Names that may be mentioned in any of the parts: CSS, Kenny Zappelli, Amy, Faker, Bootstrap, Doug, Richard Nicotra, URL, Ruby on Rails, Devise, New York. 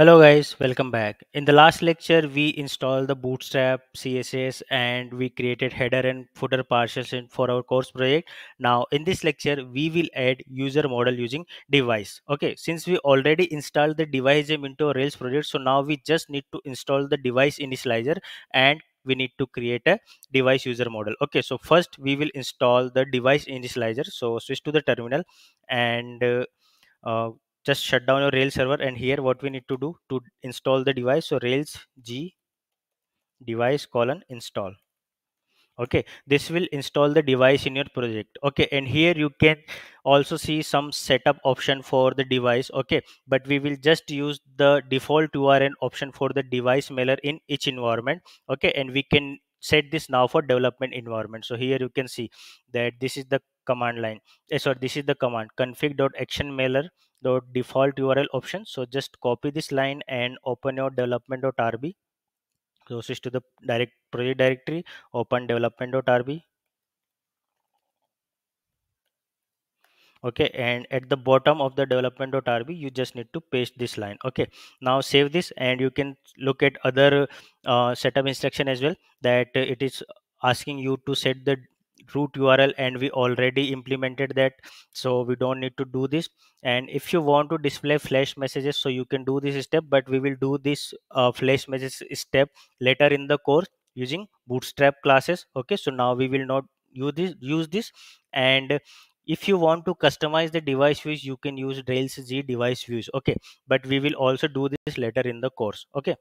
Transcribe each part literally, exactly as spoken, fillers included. Hello guys, welcome back. In the last lecture, we installed the Bootstrap C S S and we created header and footer partials in, for our course project. Now in this lecture, we will add user model using Devise. Okay, since we already installed the Devise into our Rails project, so now we just need to install the Devise initializer and we need to create a Devise user model. Okay, so first we will install the Devise initializer. So switch to the terminal and uh, uh, just shut down your Rails server, and here what we need to do to install the Devise. So Rails G Devise colon install. Okay, this will install the Devise in your project. Okay, and here you can also see some setup option for the Devise. Okay, but we will just use the default U R L option for the Devise mailer in each environment. Okay, and we can set this now for development environment. So here you can see that this is the command line. So this is the command config.actionMailer.defaultURL option. So just copy this line and open your development.rb. So switch to the direct project directory, open development.rb. Okay, and at the bottom of the development.rb, you just need to paste this line. Okay, now save this, and you can look at other uh, setup instruction as well, that it is asking you to set the root U R L, and we already implemented that, so we don't need to do this. And if you want to display flash messages, so you can do this step, but we will do this uh, flash messages step later in the course using Bootstrap classes. Okay, so now we will not use this use this and if you want to customize the Devise views, you can use Rails G Devise views. Okay, but we will also do this later in the course. Okay,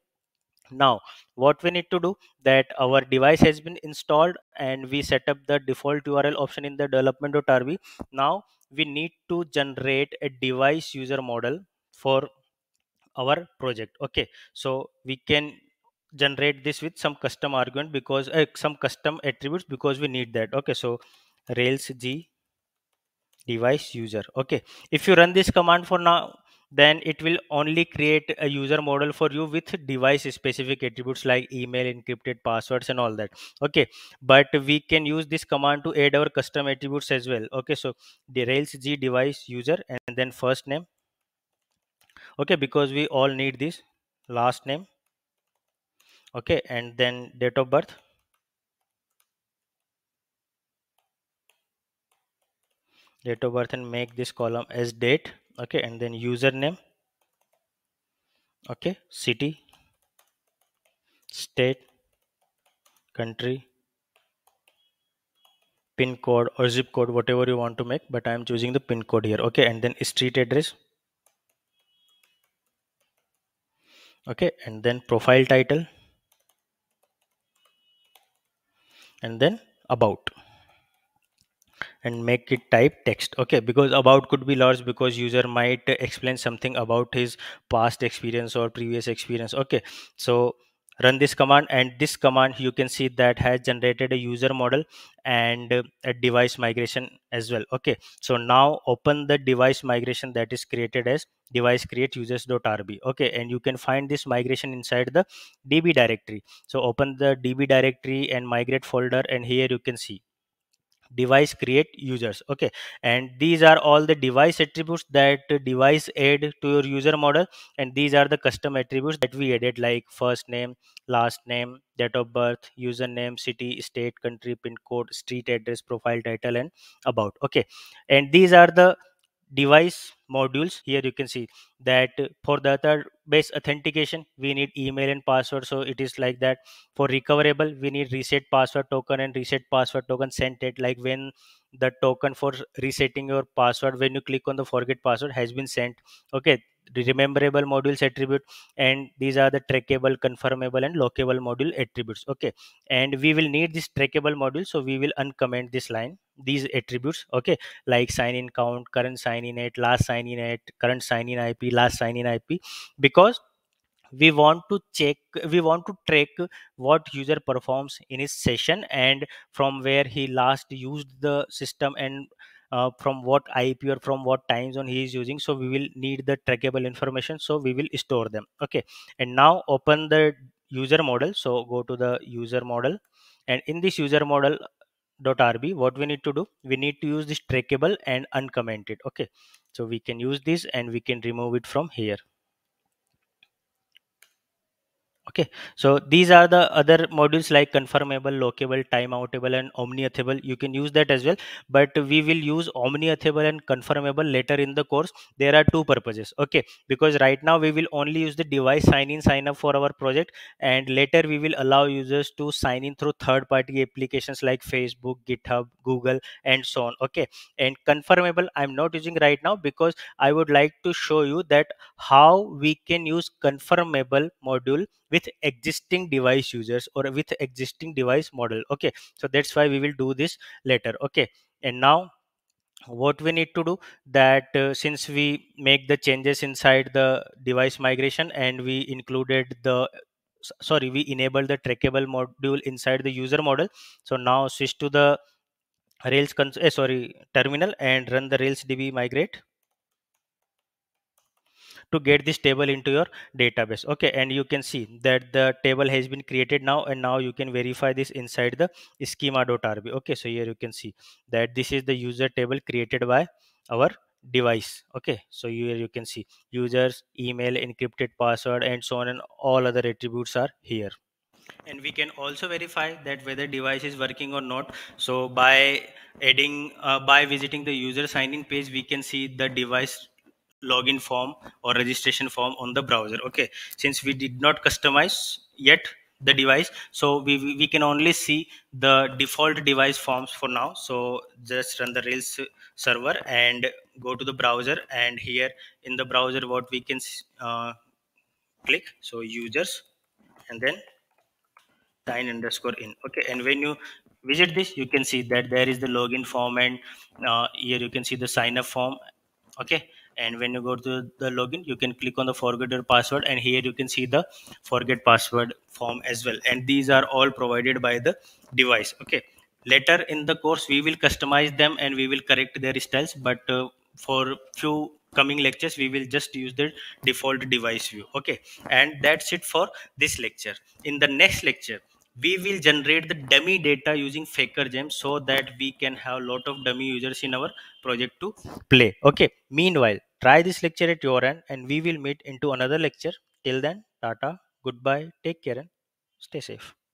now what we need to do, that our Devise has been installed and we set up the default U R L option in the development.rb. Now we need to generate a Devise user model for our project. Okay, so we can generate this with some custom argument because uh, some custom attributes, because we need that. Okay, so Rails G Devise user. Okay, if you run this command for now, then it will only create a user model for you with Devise specific attributes like email, encrypted passwords and all that. Okay, but we can use this command to add our custom attributes as well. Okay, so the Rails G Devise user and then first name. Okay, because we all need this, last name. Okay, and then date of birth. Date of birth, and make this column as date. Okay, and then username. Okay, city, state, country, pin code or zip code, whatever you want to make, but I am choosing the pin code here. Okay, and then street address. Okay, and then profile title, and then about, and make it type text. Okay, because about could be large, because user might explain something about his past experience or previous experience. Okay, so run this command, and this command you can see that has generated a user model and a Devise migration as well. Okay, so now open the Devise migration that is created as Devise create users.rb. Okay, and you can find this migration inside the db directory. So open the db directory and migrate folder, and here you can see Devise create users. Okay, and these are all the Devise attributes that Devise add to your user model, and these are the custom attributes that we added, like first name, last name, date of birth, username, city, state, country, pin code, street address, profile title and about. Okay, and these are the Devise modules. Here you can see that for database authentication we need email and password, so it is like that. For recoverable we need reset password token and reset password token sent it, like when the token for resetting your password when you click on the forget password has been sent. Okay, the rememberable modules attribute, and these are the trackable, confirmable and lockable module attributes. Okay, and we will need this trackable module, so we will uncomment this line, these attributes. Okay, like sign in count, current sign in at, last sign in at, current sign in I P, last sign in I P, because we want to check we want to track what user performs in his session and from where he last used the system, and Uh, from what I P or from what time zone he is using. So we will need the trackable information, so we will store them. Okay, and now open the user model. So go to the user model, and in this user model dot rb, what we need to do, we need to use this trackable and uncommented. Okay, so we can use this and we can remove it from here. Okay, so these are the other modules like confirmable, lockable, timeoutable, and omniauthable. You can use that as well, but we will use omniauthable and confirmable later in the course. There are two purposes, okay, because right now we will only use the device sign in, sign up for our project, and later we will allow users to sign in through third party applications like Facebook, GitHub, Google, and so on. Okay, and confirmable I'm not using right now because I would like to show you that how we can use confirmable module with existing device users or with existing device model. Okay, so that's why we will do this later. Okay, and now what we need to do that uh, since we make the changes inside the device migration and we included the sorry we enabled the trackable module inside the user model, so now switch to the Rails console, eh, sorry terminal, and run the Rails D B migrate to get this table into your database. Okay, and you can see that the table has been created now, and now you can verify this inside the schema dot R B. Okay, so here you can see that this is the user table created by our device. Okay, so here you can see users, email, encrypted password, and so on, and all other attributes are here. And we can also verify that whether device is working or not. So by adding uh, by visiting the user sign in page, we can see the device login form or registration form on the browser. Okay, since we did not customize yet the device, so we, we can only see the default device forms for now. So just run the Rails server and go to the browser, and here in the browser what we can uh, click, so users, and then sign underscore in. Okay, and when you visit this, you can see that there is the login form, and uh, here you can see the sign up form. Okay, and when you go to the login, you can click on the forget your password, and here you can see the forget password form as well. And these are all provided by the device. Okay, later in the course we will customize them and we will correct their styles, but uh, for few coming lectures we will just use the default device view. Okay, and that's it for this lecture. In the next lecture we will generate the dummy data using Faker gem so that we can have a lot of dummy users in our project to play. Okay, meanwhile try this lecture at your end, and we will meet into another lecture. Till then, tata, goodbye, take care, and stay safe.